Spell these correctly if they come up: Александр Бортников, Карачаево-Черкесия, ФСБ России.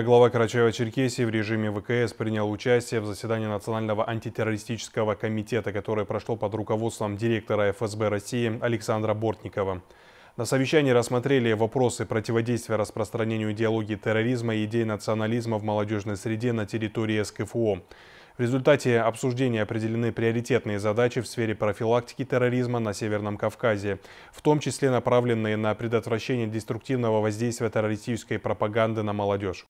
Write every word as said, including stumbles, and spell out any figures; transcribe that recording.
Глава Карачаево-Черкесии в режиме ВКС принял участие в заседании Национального антитеррористического комитета, которое прошло под руководством директора ФСБ России Александра Бортникова. На совещании рассмотрели вопросы противодействия распространению идеологии терроризма и идей национализма в молодежной среде на территории эс ка эф о. В результате обсуждения определены приоритетные задачи в сфере профилактики терроризма на Северном Кавказе, в том числе направленные на предотвращение деструктивного воздействия террористической пропаганды на молодежь.